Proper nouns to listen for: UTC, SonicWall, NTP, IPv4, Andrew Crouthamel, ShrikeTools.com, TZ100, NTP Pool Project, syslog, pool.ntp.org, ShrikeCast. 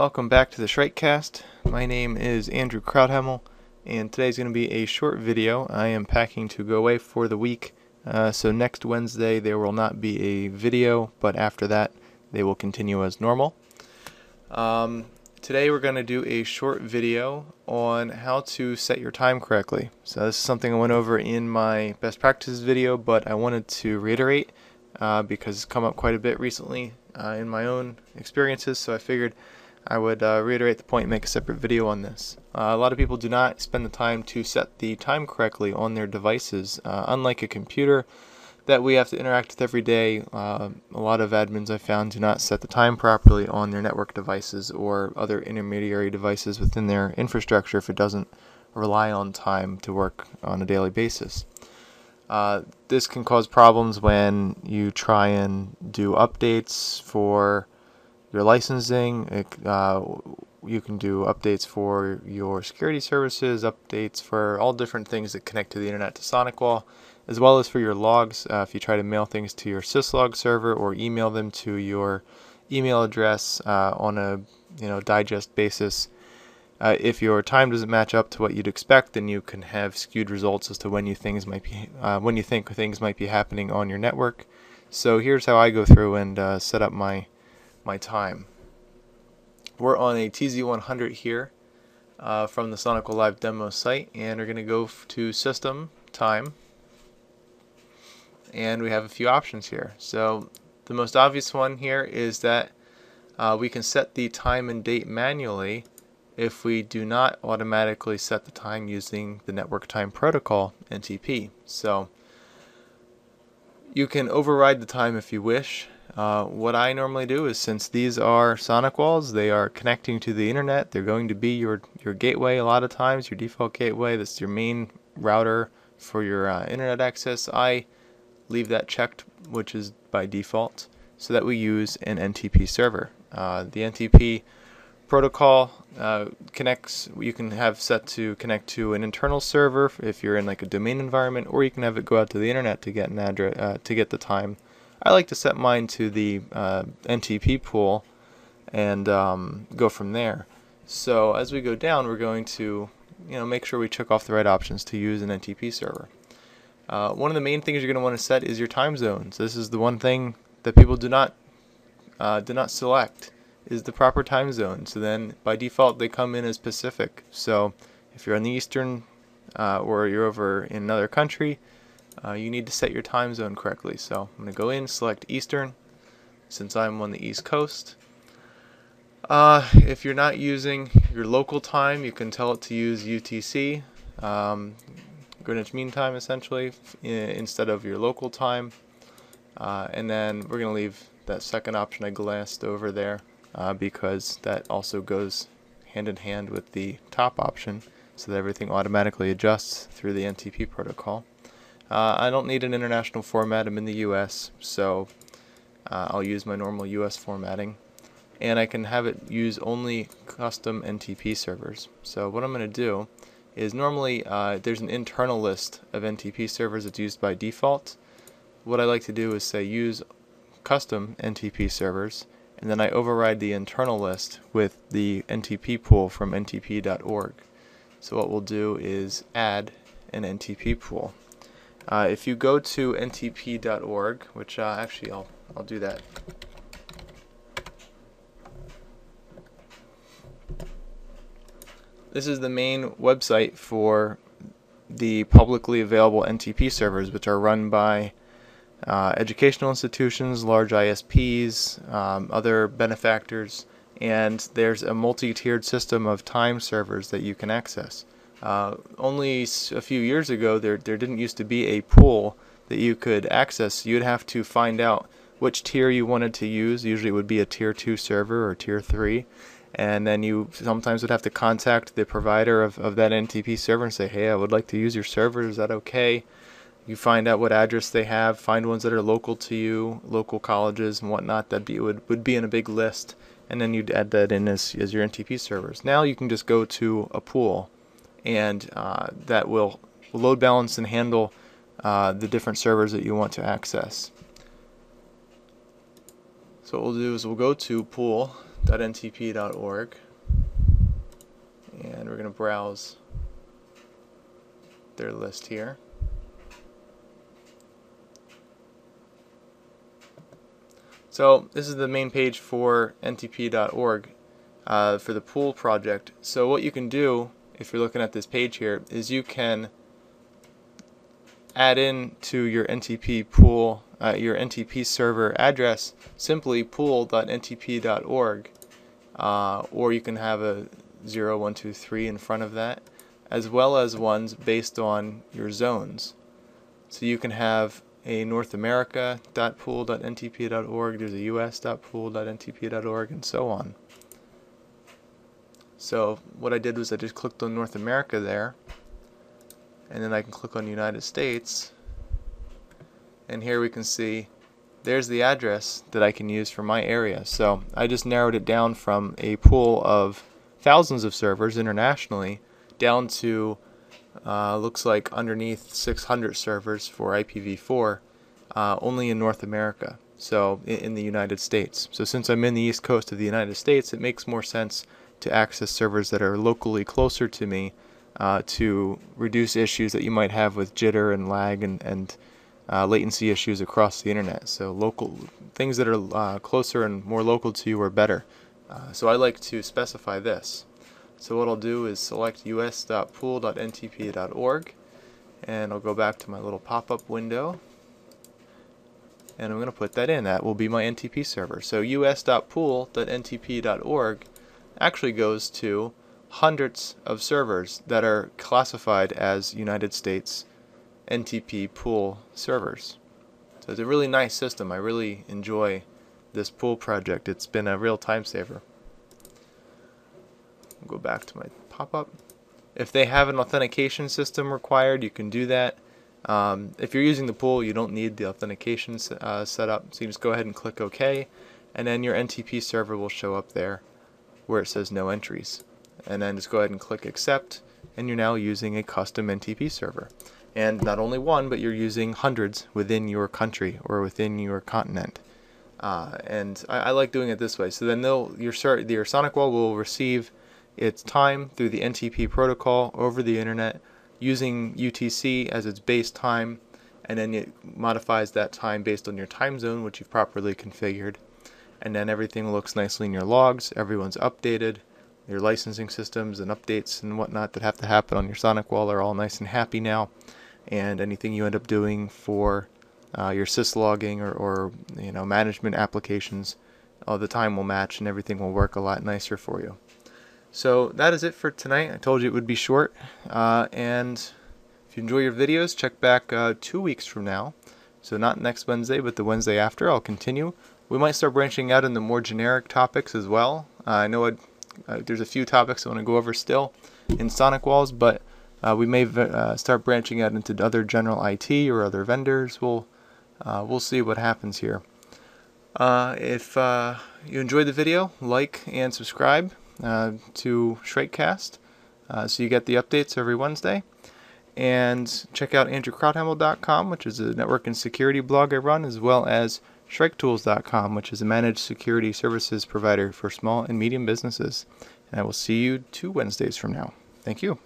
Welcome back to the ShrikeCast. My name is Andrew Crouthamel, and today's going to be a short video. I am packing to go away for the week, so next Wednesday there will not be a video, but after that they will continue as normal. Today we're going to do a short video on how to set your time correctly. So this is something I went over in my best practices video, but I wanted to reiterate because it's come up quite a bit recently in my own experiences, so I figured I would reiterate the point and make a separate video on this. A lot of people do not spend the time to set the time correctly on their devices. Unlike a computer that we have to interact with every day, a lot of admins I found do not set the time properly on their network devices or other intermediary devices within their infrastructure if it doesn't rely on time to work on a daily basis. This can cause problems when you try and do updates for your licensing. You can do updates for your security services, updates for all different things that connect to the internet to SonicWall, as well as for your logs. If you try to mail things to your syslog server or email them to your email address on a digest basis, if your time doesn't match up to what you'd expect, then you can have skewed results as to when you think things might be happening on your network. So here's how I go through and set up my time. We're on a TZ100 here from the SonicWall Live demo site, and we're going to go to System Time, and we have a few options here. So the most obvious one here is that we can set the time and date manually if we do not automatically set the time using the network time protocol, NTP. So you can override the time if you wish. What I normally do is, since these are SonicWalls, they are connecting to the internet, they're going to be your gateway a lot of times, your default gateway, that's your main router for your internet access. I leave that checked, which is by default, so that we use an NTP server. The NTP protocol connects, you can have set to connect to an internal server if you're in like a domain environment, or you can have it go out to the internet to get an address, to get the time. I like to set mine to the NTP pool and go from there. So as we go down, we're going to make sure we check off the right options to use an NTP server. One of the main things you're going to want to set is your time zones. This is the one thing that people do not select, is the proper time zone. So then by default they come in as Pacific. So if you're on the Eastern or you're over in another country, you need to set your time zone correctly. So I'm going to go in, select Eastern, since I'm on the East Coast. If you're not using your local time, you can tell it to use UTC, Greenwich Mean Time essentially, instead of your local time. And then we're going to leave that second option I glanced over there, because that also goes hand in hand with the top option, so that everything automatically adjusts through the NTP protocol. I don't need an international format, I'm in the US, so I'll use my normal US formatting, and I can have it use only custom NTP servers. So what I'm going to do is, normally there's an internal list of NTP servers that's used by default. What I like to do is say use custom NTP servers, and then I override the internal list with the NTP pool from ntp.org. So what we'll do is add an NTP pool. If you go to ntp.org, which actually I'll do that. This is the main website for the publicly available NTP servers, which are run by educational institutions, large ISPs, other benefactors, and there's a multi-tiered system of time servers that you can access. Only a few years ago there didn't used to be a pool that you could access. You'd have to find out which tier you wanted to use. Usually it would be a tier 2 server or tier 3, and then you sometimes would have to contact the provider of that NTP server and say, hey, I would like to use your server, is that okay? You find out what address they have, find ones that are local to you, local colleges and whatnot, that would be in a big list, and then you'd add that in as your NTP servers. Now you can just go to a pool, and that will load balance and handle the different servers that you want to access. So what we'll do is we'll go to pool, pool.ntp.org, and we're going to browse their list here. So this is the main page for ntp.org for the pool project. So what you can do, if you're looking at this page here, is you can add in to your NTP pool, your NTP server address, simply pool.ntp.org, or you can have a 0, 1, 2, 3 in front of that, as well as ones based on your zones. So you can have a NorthAmerica.pool.ntp.org, there's a US.pool.ntp.org, and so on. So what I did was I just clicked on North America there, and then I can click on United States, and here we can see there's the address that I can use for my area. So I just narrowed it down from a pool of thousands of servers internationally down to looks like underneath 600 servers for IPv4 only in North America, so in the United States. So since I'm in the East Coast of the United States, it makes more sense to access servers that are locally closer to me, to reduce issues that you might have with jitter and lag and latency issues across the internet. So local things that are closer and more local to you are better. So I like to specify this. So what I'll do is select us.pool.ntp.org, and I'll go back to my little pop-up window, and I'm going to put that in. That will be my NTP server. So us.pool.ntp.org actually goes to hundreds of servers that are classified as United States NTP pool servers. So it's a really nice system. I really enjoy this pool project. It's been a real time saver. I'll go back to my pop-up. If they have an authentication system required, you can do that. If you're using the pool, you don't need the authentication setup, so you just go ahead and click OK, and then your NTP server will show up there where it says no entries. And then just go ahead and click accept, and you're now using a custom NTP server. And not only one, but you're using hundreds within your country or within your continent. And I like doing it this way. So then your SonicWall will receive its time through the NTP protocol over the internet using UTC as its base time, and then it modifies that time based on your time zone, which you've properly configured. And then everything looks nicely in your logs, everyone's updated, your licensing systems and updates and whatnot that have to happen on your SonicWall are all nice and happy now, and anything you end up doing for your syslogging or you know, management applications, all the time will match and everything will work a lot nicer for you. So that is it for tonight. I told you it would be short, and if you enjoy your videos, check back 2 weeks from now. So not next Wednesday, but the Wednesday after, I'll continue. We might start branching out into more generic topics as well. I know there's a few topics I want to go over still in SonicWalls, but we may start branching out into other general IT or other vendors. We'll see what happens here. If you enjoyed the video, like and subscribe to ShrikeCast, so you get the updates every Wednesday. And check out AndrewCrouthamel.com, which is a network and security blog I run, as well as ShrikeTools.com, which is a managed security services provider for small and medium businesses. And I will see you 2 Wednesdays from now. Thank you.